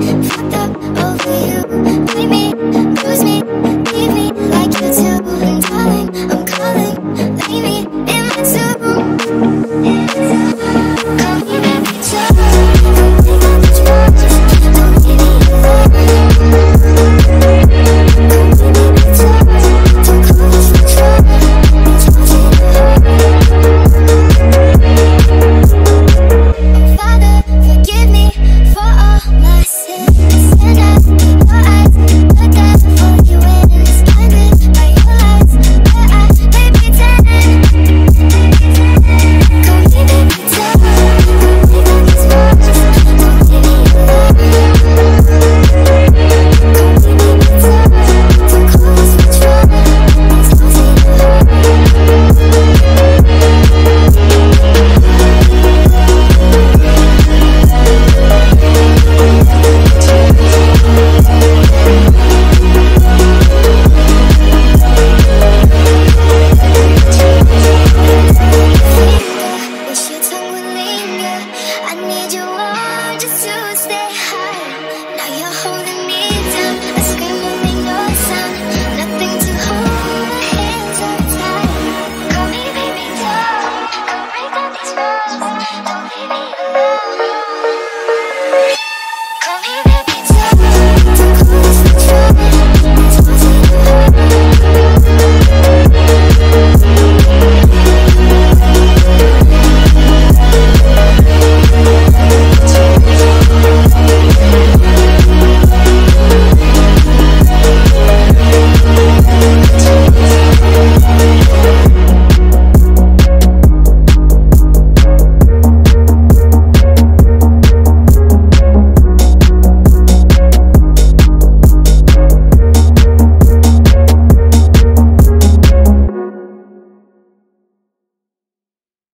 fucked up.